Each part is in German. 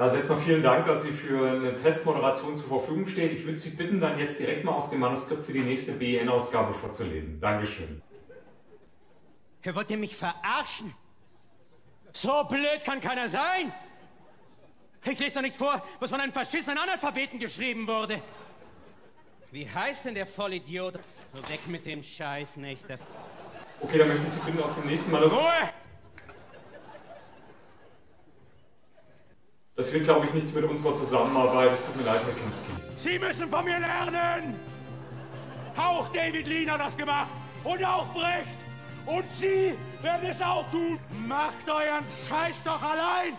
Also erstmal vielen Dank, dass Sie für eine Testmoderation zur Verfügung stehen. Ich würde Sie bitten, dann jetzt direkt mal aus dem Manuskript für die nächste BEN-Ausgabe vorzulesen. Dankeschön. Hier wollt ihr mich verarschen? So blöd kann keiner sein! Ich lese doch nichts vor, was von einem verschissenen Analphabeten geschrieben wurde. Wie heißt denn der Vollidiot? So weg mit dem Scheiß, Nächster. Okay, dann möchte ich Sie bitten, aus dem nächsten Mal... Ruhe! Das wird, glaube ich, nichts mit unserer Zusammenarbeit. Es tut mir leid, Herr Kinski. Sie müssen von mir lernen! Auch David Lean hat das gemacht und auch Brecht. Und Sie werden es auch tun. Macht euren Scheiß doch allein!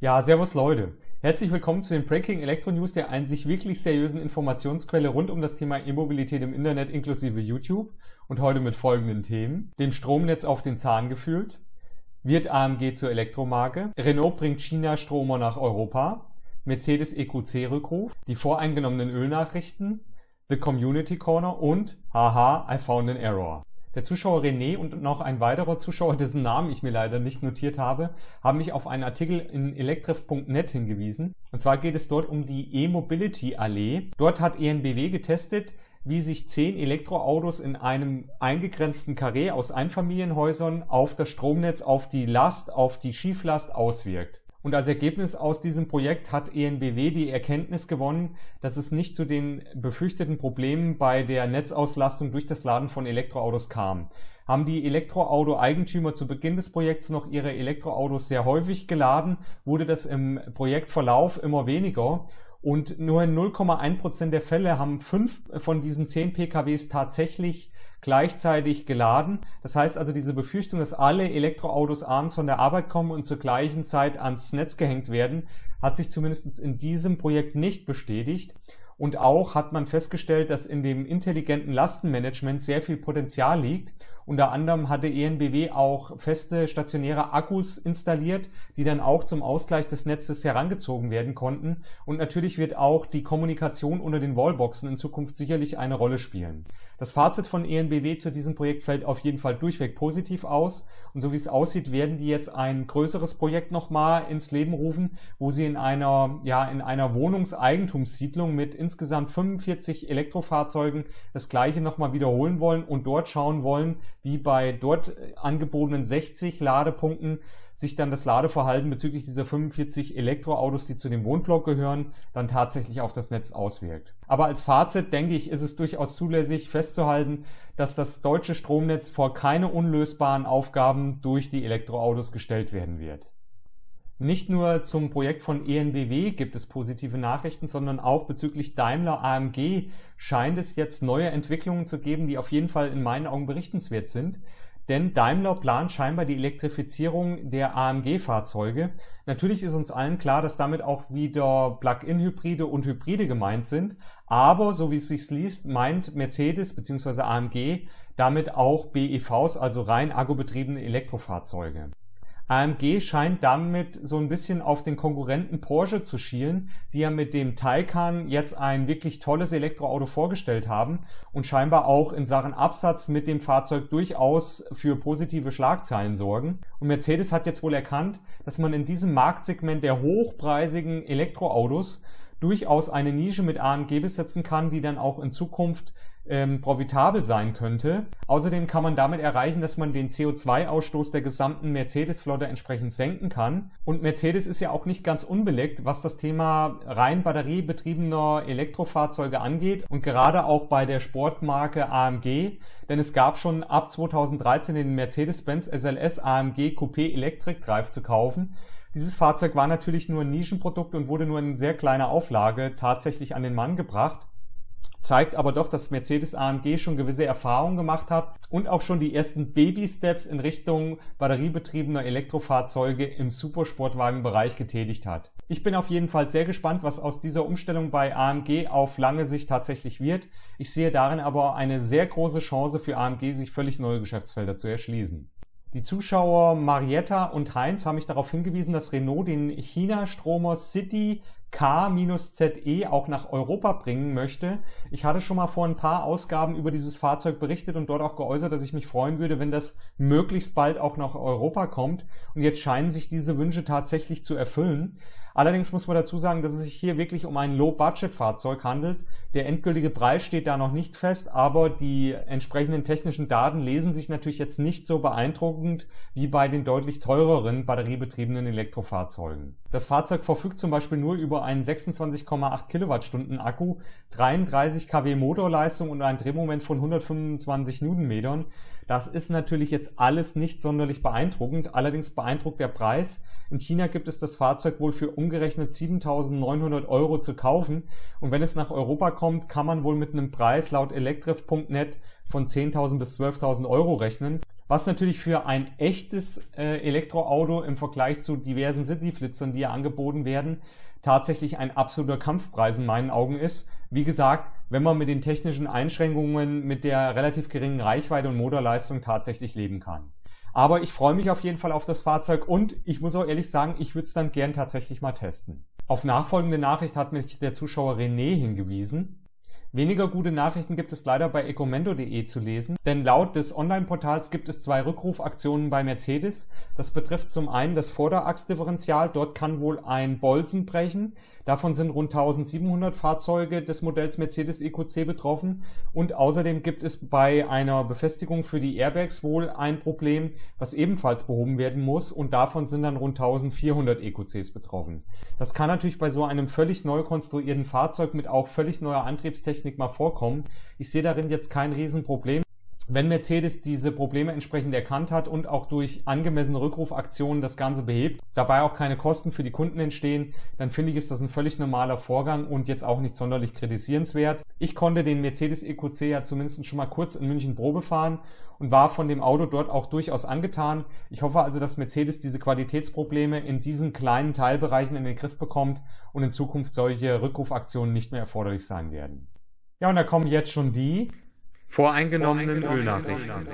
Ja, servus Leute. Herzlich willkommen zu den Breaking Electro-News, der einzig wirklich seriösen Informationsquelle rund um das Thema E-Mobilität im Internet inklusive YouTube. Und heute mit folgenden Themen. Dem Stromnetz auf den Zahn gefühlt. Wird AMG zur Elektromarke? Renault bringt China-Stromer nach Europa. Mercedes EQC-Rückruf. Die voreingenommenen Ölnachrichten. The Community Corner und haha, I found an error. Der Zuschauer René und noch ein weiterer Zuschauer, dessen Namen ich mir leider nicht notiert habe, haben mich auf einen Artikel in electrive.net hingewiesen. Und zwar geht es dort um die E-Mobility Allee. Dort hat EnBW getestet, wie sich 10 Elektroautos in einem eingegrenzten Karree aus Einfamilienhäusern auf das Stromnetz, auf die Last, auf die Schieflast auswirkt. Und als Ergebnis aus diesem Projekt hat EnBW die Erkenntnis gewonnen, dass es nicht zu den befürchteten Problemen bei der Netzauslastung durch das Laden von Elektroautos kam. Haben die Elektroauto-Eigentümer zu Beginn des Projekts noch ihre Elektroautos sehr häufig geladen, wurde das im Projektverlauf immer weniger. Und nur in 0,1% der Fälle haben 5 von diesen 10 PKWs tatsächlich gleichzeitig geladen. Das heißt also, diese Befürchtung, dass alle Elektroautos abends von der Arbeit kommen und zur gleichen Zeit ans Netz gehängt werden, hat sich zumindest in diesem Projekt nicht bestätigt. Und auch hat man festgestellt, dass in dem intelligenten Lastenmanagement sehr viel Potenzial liegt. Unter anderem hatte EnBW auch feste stationäre Akkus installiert, die dann auch zum Ausgleich des Netzes herangezogen werden konnten. Und natürlich wird auch die Kommunikation unter den Wallboxen in Zukunft sicherlich eine Rolle spielen. Das Fazit von EnBW zu diesem Projekt fällt auf jeden Fall durchweg positiv aus. Und so wie es aussieht, werden die jetzt ein größeres Projekt nochmal ins Leben rufen, wo sie in einer Wohnungseigentumssiedlung mit insgesamt 45 Elektrofahrzeugen das Gleiche nochmal wiederholen wollen und dort schauen wollen, wie bei dort angebotenen 60 Ladepunkten sich dann das Ladeverhalten bezüglich dieser 45 Elektroautos, die zu dem Wohnblock gehören, dann tatsächlich auf das Netz auswirkt. Aber als Fazit, denke ich, ist es durchaus zulässig festzuhalten, dass das deutsche Stromnetz vor keine unlösbaren Aufgaben durch die Elektroautos gestellt werden wird. Nicht nur zum Projekt von EnBW gibt es positive Nachrichten, sondern auch bezüglich Daimler AMG scheint es jetzt neue Entwicklungen zu geben, die auf jeden Fall in meinen Augen berichtenswert sind. Denn Daimler plant scheinbar die Elektrifizierung der AMG-Fahrzeuge. Natürlich ist uns allen klar, dass damit auch wieder Plug-in-Hybride und Hybride gemeint sind. Aber, so wie es sich liest, meint Mercedes bzw. AMG damit auch BEVs, also rein akkubetriebene Elektrofahrzeuge. AMG scheint damit so ein bisschen auf den Konkurrenten Porsche zu schielen, die ja mit dem Taycan jetzt ein wirklich tolles Elektroauto vorgestellt haben und scheinbar auch in Sachen Absatz mit dem Fahrzeug durchaus für positive Schlagzeilen sorgen. Und Mercedes hat jetzt wohl erkannt, dass man in diesem Marktsegment der hochpreisigen Elektroautos durchaus eine Nische mit AMG besetzen kann, die dann auch in Zukunft profitabel sein könnte. Außerdem kann man damit erreichen, dass man den CO2-Ausstoß der gesamten Mercedes-Flotte entsprechend senken kann. Und Mercedes ist ja auch nicht ganz unbeleckt, was das Thema rein batteriebetriebener Elektrofahrzeuge angeht und gerade auch bei der Sportmarke AMG, denn es gab schon ab 2013 den Mercedes-Benz SLS AMG Coupé Electric Drive zu kaufen. Dieses Fahrzeug war natürlich nur ein Nischenprodukt und wurde nur in sehr kleiner Auflage tatsächlich an den Mann gebracht. Zeigt aber doch, dass Mercedes AMG schon gewisse Erfahrungen gemacht hat und auch schon die ersten Baby-Steps in Richtung batteriebetriebener Elektrofahrzeuge im Supersportwagenbereich getätigt hat. Ich bin auf jeden Fall sehr gespannt, was aus dieser Umstellung bei AMG auf lange Sicht tatsächlich wird. Ich sehe darin aber eine sehr große Chance für AMG, sich völlig neue Geschäftsfelder zu erschließen. Die Zuschauer Marietta und Heinz haben mich darauf hingewiesen, dass Renault den China-Stromer City K-ZE auch nach Europa bringen möchte. Ich hatte schon mal vor ein paar Ausgaben über dieses Fahrzeug berichtet und dort auch geäußert, dass ich mich freuen würde, wenn das möglichst bald auch nach Europa kommt. Und jetzt scheinen sich diese Wünsche tatsächlich zu erfüllen. Allerdings muss man dazu sagen, dass es sich hier wirklich um ein Low-Budget-Fahrzeug handelt. Der endgültige Preis steht da noch nicht fest, aber die entsprechenden technischen Daten lesen sich natürlich jetzt nicht so beeindruckend wie bei den deutlich teureren batteriebetriebenen Elektrofahrzeugen. Das Fahrzeug verfügt zum Beispiel nur über einen 26,8 Kilowattstunden Akku, 33 kW Motorleistung und ein Drehmoment von 125 Newtonmetern. Das ist natürlich jetzt alles nicht sonderlich beeindruckend, allerdings beeindruckt der Preis. In China gibt es das Fahrzeug wohl für umgerechnet 7.900 € zu kaufen und wenn es nach Europa kommt, kann man wohl mit einem Preis laut electrive.net von 10.000 bis 12.000 € rechnen, was natürlich für ein echtes Elektroauto im Vergleich zu diversen Cityflitzern, die ja angeboten werden, tatsächlich ein absoluter Kampfpreis in meinen Augen ist. Wie gesagt, wenn man mit den technischen Einschränkungen, mit der relativ geringen Reichweite und Motorleistung tatsächlich leben kann. Aber ich freue mich auf jeden Fall auf das Fahrzeug und ich muss auch ehrlich sagen, ich würde es dann gern tatsächlich mal testen. Auf nachfolgende Nachricht hat mich der Zuschauer René hingewiesen. Weniger gute Nachrichten gibt es leider bei ecomento.de zu lesen, denn laut des Online-Portals gibt es zwei Rückrufaktionen bei Mercedes. Das betrifft zum einen das Vorderachsdifferential, dort kann wohl ein Bolzen brechen. Davon sind rund 1700 Fahrzeuge des Modells Mercedes EQC betroffen und außerdem gibt es bei einer Befestigung für die Airbags wohl ein Problem, was ebenfalls behoben werden muss und davon sind dann rund 1400 EQCs betroffen. Das kann natürlich bei so einem völlig neu konstruierten Fahrzeug mit auch völlig neuer Antriebstechnik mal vorkommen. Ich sehe darin jetzt kein Riesenproblem. Wenn Mercedes diese Probleme entsprechend erkannt hat und auch durch angemessene Rückrufaktionen das Ganze behebt, dabei auch keine Kosten für die Kunden entstehen, dann finde ich, ist das ein völlig normaler Vorgang und jetzt auch nicht sonderlich kritisierenswert. Ich konnte den Mercedes EQC ja zumindest schon mal kurz in München Probe fahren und war von dem Auto dort auch durchaus angetan. Ich hoffe also, dass Mercedes diese Qualitätsprobleme in diesen kleinen Teilbereichen in den Griff bekommt und in Zukunft solche Rückrufaktionen nicht mehr erforderlich sein werden. Ja, und da kommen jetzt schon die voreingenommenen Ölnachrichten.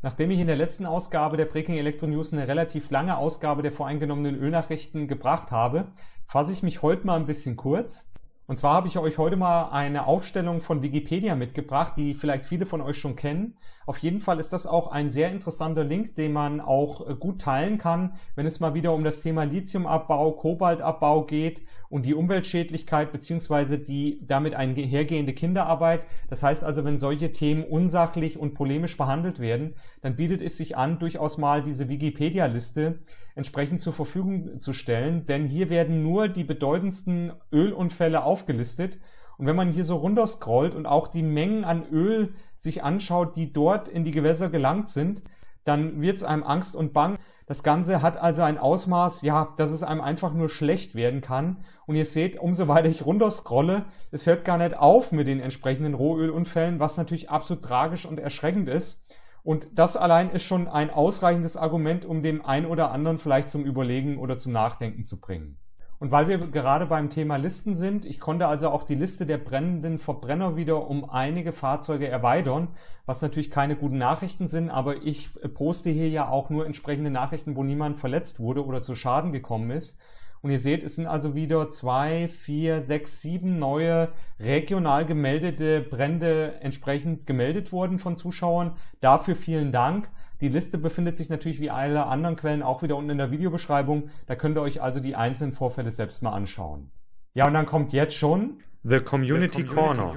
Nachdem ich in der letzten Ausgabe der Breaking Electro-News eine relativ lange Ausgabe der voreingenommenen Ölnachrichten gebracht habe, fasse ich mich heute mal ein bisschen kurz. Und zwar habe ich euch heute mal eine Aufstellung von Wikipedia mitgebracht, die vielleicht viele von euch schon kennen. Auf jeden Fall ist das auch ein sehr interessanter Link, den man auch gut teilen kann, wenn es mal wieder um das Thema Lithiumabbau, Kobaltabbau geht und die Umweltschädlichkeit bzw. die damit einhergehende Kinderarbeit. Das heißt also, wenn solche Themen unsachlich und polemisch behandelt werden, dann bietet es sich an, durchaus mal diese Wikipedia-Liste entsprechend zur Verfügung zu stellen, denn hier werden nur die bedeutendsten Ölunfälle aufgelistet. Und wenn man hier so runter scrollt und auch die Mengen an Öl sich anschaut, die dort in die Gewässer gelangt sind, dann wird es einem Angst und Bang. Das Ganze hat also ein Ausmaß, ja, dass es einem einfach nur schlecht werden kann. Und ihr seht, umso weiter ich runter scrolle, es hört gar nicht auf mit den entsprechenden Rohölunfällen, was natürlich absolut tragisch und erschreckend ist. Und das allein ist schon ein ausreichendes Argument, um dem einen oder anderen vielleicht zum Überlegen oder zum Nachdenken zu bringen. Und weil wir gerade beim Thema Listen sind, ich konnte also auch die Liste der brennenden Verbrenner wieder um einige Fahrzeuge erweitern, was natürlich keine guten Nachrichten sind, aber ich poste hier ja auch nur entsprechende Nachrichten, wo niemand verletzt wurde oder zu Schaden gekommen ist. Und ihr seht, es sind also wieder 2, 4, 6, 7 neue regional gemeldete Brände entsprechend gemeldet worden von Zuschauern. Dafür vielen Dank. Die Liste befindet sich natürlich wie alle anderen Quellen auch wieder unten in der Videobeschreibung. Da könnt ihr euch also die einzelnen Vorfälle selbst mal anschauen. Ja, und dann kommt jetzt schon The Community Corner.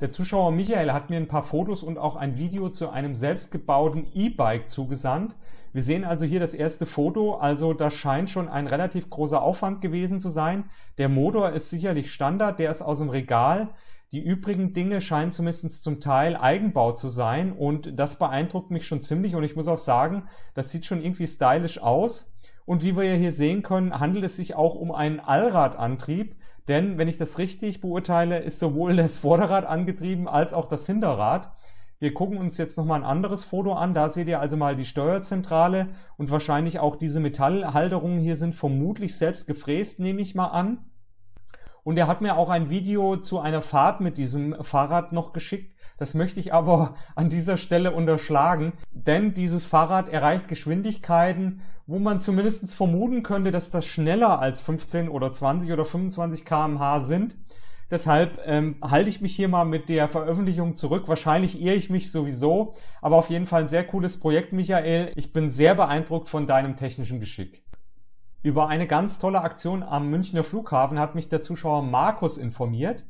Der Zuschauer Michael hat mir ein paar Fotos und auch ein Video zu einem selbstgebauten E-Bike zugesandt. Wir sehen also hier das erste Foto, also das scheint schon ein relativ großer Aufwand gewesen zu sein. Der Motor ist sicherlich Standard, der ist aus dem Regal. Die übrigen Dinge scheinen zumindest zum Teil Eigenbau zu sein und das beeindruckt mich schon ziemlich und ich muss auch sagen, das sieht schon irgendwie stylisch aus. Und wie wir ja hier sehen können, handelt es sich auch um einen Allradantrieb. Denn, wenn ich das richtig beurteile, ist sowohl das Vorderrad angetrieben als auch das Hinterrad. Wir gucken uns jetzt nochmal ein anderes Foto an. Da seht ihr also mal die Steuerzentrale und wahrscheinlich auch diese Metallhalterungen hier sind vermutlich selbst gefräst, nehme ich mal an. Und er hat mir auch ein Video zu einer Fahrt mit diesem Fahrrad noch geschickt. Das möchte ich aber an dieser Stelle unterschlagen, denn dieses Fahrrad erreicht Geschwindigkeiten, wo man zumindest vermuten könnte, dass das schneller als 15 oder 20 oder 25 km/h sind. Deshalb halte ich mich hier mal mit der Veröffentlichung zurück. Wahrscheinlich irre ich mich sowieso, aber auf jeden Fall ein sehr cooles Projekt, Michael. Ich bin sehr beeindruckt von deinem technischen Geschick. Über eine ganz tolle Aktion am Münchner Flughafen hat mich der Zuschauer Markus informiert.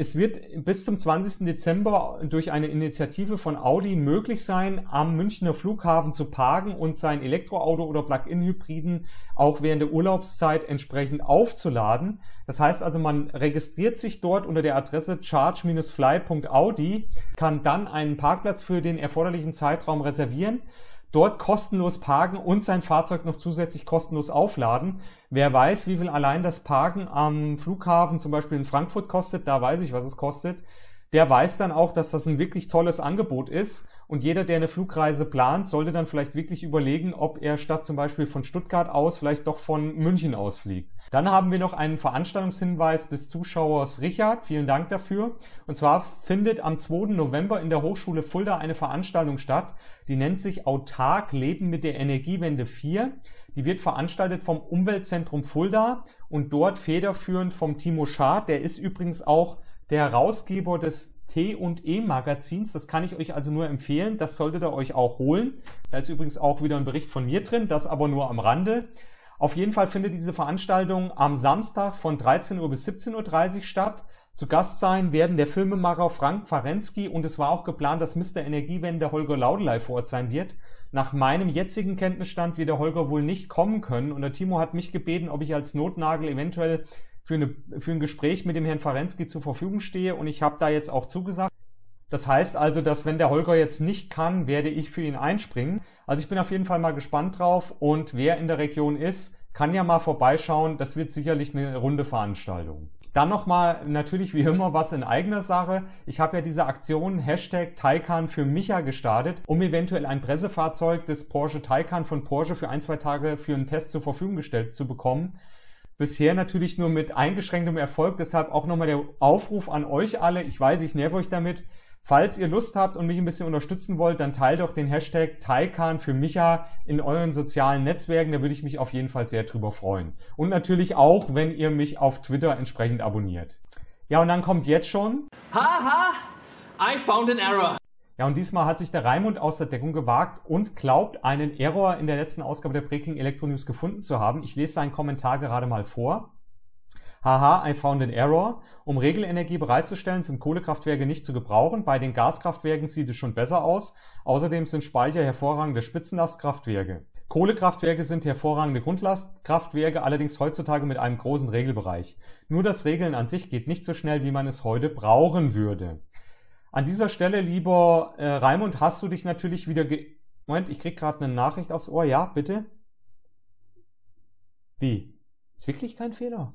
Es wird bis zum 20. Dezember durch eine Initiative von Audi möglich sein, am Münchner Flughafen zu parken und sein Elektroauto oder Plug-in-Hybriden auch während der Urlaubszeit entsprechend aufzuladen. Das heißt also, man registriert sich dort unter der Adresse charge-fly.audi, kann dann einen Parkplatz für den erforderlichen Zeitraum reservieren, dort kostenlos parken und sein Fahrzeug noch zusätzlich kostenlos aufladen. Wer weiß, wie viel allein das Parken am Flughafen zum Beispiel in Frankfurt kostet, da weiß ich, was es kostet, der weiß dann auch, dass das ein wirklich tolles Angebot ist. Und jeder, der eine Flugreise plant, sollte dann vielleicht wirklich überlegen, ob er statt zum Beispiel von Stuttgart aus vielleicht doch von München aus fliegt. Dann haben wir noch einen Veranstaltungshinweis des Zuschauers Richard. Vielen Dank dafür. Und zwar findet am 2. November in der Hochschule Fulda eine Veranstaltung statt. Die nennt sich Autark Leben mit der Energiewende 4. Die wird veranstaltet vom Umweltzentrum Fulda und dort federführend vom Timo Schad. Der ist übrigens auch der Herausgeber des T&E-Magazins. Das kann ich euch also nur empfehlen. Das solltet ihr euch auch holen. Da ist übrigens auch wieder ein Bericht von mir drin, das aber nur am Rande. Auf jeden Fall findet diese Veranstaltung am Samstag von 13 Uhr bis 17.30 Uhr statt. Zu Gast sein werden der Filmemacher Frank Farenzky und es war auch geplant, dass Mr. Energiewende Holger Laudelei vor Ort sein wird. Nach meinem jetzigen Kenntnisstand wird der Holger wohl nicht kommen können und der Timo hat mich gebeten, ob ich als Notnagel eventuell für ein Gespräch mit dem Herrn Farenzky zur Verfügung stehe und ich habe da jetzt auch zugesagt. Das heißt also, dass wenn der Holger jetzt nicht kann, werde ich für ihn einspringen. Also ich bin auf jeden Fall mal gespannt drauf und wer in der Region ist, kann ja mal vorbeischauen. Das wird sicherlich eine runde Veranstaltung. Dann nochmal natürlich wie immer was in eigener Sache. Ich habe ja diese Aktion Hashtag Taycan für Micha gestartet, um eventuell ein Pressefahrzeug des Porsche Taycan von Porsche für ein, zwei Tage für einen Test zur Verfügung gestellt zu bekommen. Bisher natürlich nur mit eingeschränktem Erfolg, deshalb auch nochmal der Aufruf an euch alle. Ich weiß, ich nerve euch damit. Falls ihr Lust habt und mich ein bisschen unterstützen wollt, dann teilt doch den Hashtag Taycan für Micha in euren sozialen Netzwerken. Da würde ich mich auf jeden Fall sehr drüber freuen. Und natürlich auch, wenn ihr mich auf Twitter entsprechend abonniert. Ja, und dann kommt jetzt schon... Haha, I found an error. Ja, und diesmal hat sich der Raimund aus der Deckung gewagt und glaubt, einen Error in der letzten Ausgabe der Breaking Electro-News gefunden zu haben. Ich lese seinen Kommentar gerade mal vor. Haha, I found an error. Um Regelenergie bereitzustellen, sind Kohlekraftwerke nicht zu gebrauchen. Bei den Gaskraftwerken sieht es schon besser aus. Außerdem sind Speicher hervorragende Spitzenlastkraftwerke. Kohlekraftwerke sind hervorragende Grundlastkraftwerke, allerdings heutzutage mit einem großen Regelbereich. Nur das Regeln an sich geht nicht so schnell, wie man es heute brauchen würde. An dieser Stelle, lieber Raimund, hast du dich natürlich wieder Moment, ich krieg gerade eine Nachricht aufs Ohr. Ja, bitte? Wie? Ist wirklich kein Fehler?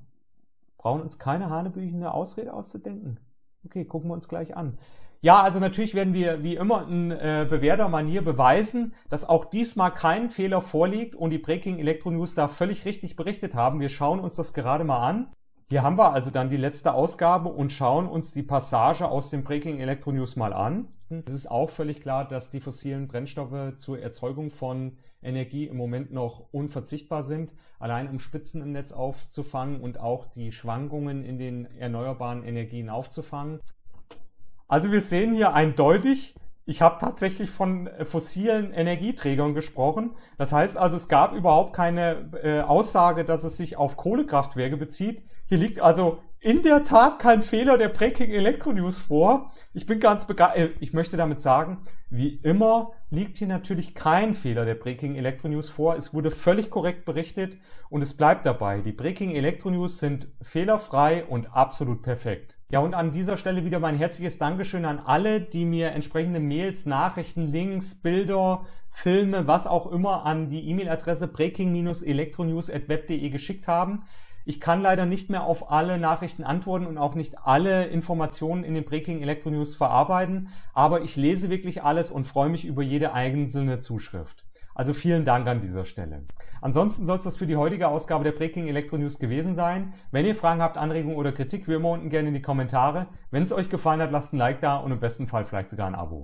Brauchen uns keine hanebüchene Ausrede auszudenken. Okay, gucken wir uns gleich an. Ja, also natürlich werden wir wie immer in bewährter Manier beweisen, dass auch diesmal kein Fehler vorliegt und die Breaking Electro-News da völlig richtig berichtet haben. Wir schauen uns das gerade mal an. Hier haben wir also dann die letzte Ausgabe und schauen uns die Passage aus dem Breaking Electro-News mal an. Es ist auch völlig klar, dass die fossilen Brennstoffe zur Erzeugung von Energie im Moment noch unverzichtbar sind, allein um Spitzen im Netz aufzufangen und auch die Schwankungen in den erneuerbaren Energien aufzufangen. Also wir sehen hier eindeutig, ich habe tatsächlich von fossilen Energieträgern gesprochen. Das heißt also, es gab überhaupt keine Aussage, dass es sich auf Kohlekraftwerke bezieht. Hier liegt also in der Tat kein Fehler der Breaking Electro-News vor. Ich bin ganz begeistert. Ich möchte damit sagen, wie immer liegt hier natürlich kein Fehler der Breaking Electro-News vor. Es wurde völlig korrekt berichtet und es bleibt dabei. Die Breaking Electro-News sind fehlerfrei und absolut perfekt. Ja, und an dieser Stelle wieder mein herzliches Dankeschön an alle, die mir entsprechende Mails, Nachrichten, Links, Bilder, Filme, was auch immer an die E-Mail-Adresse breaking-electronews@web.de geschickt haben. Ich kann leider nicht mehr auf alle Nachrichten antworten und auch nicht alle Informationen in den Breaking Electro-News verarbeiten, aber ich lese wirklich alles und freue mich über jede einzelne Zuschrift. Also vielen Dank an dieser Stelle. Ansonsten soll es das für die heutige Ausgabe der Breaking Electro-News gewesen sein. Wenn ihr Fragen habt, Anregungen oder Kritik, wir immer unten gerne in die Kommentare. Wenn es euch gefallen hat, lasst ein Like da und im besten Fall vielleicht sogar ein Abo.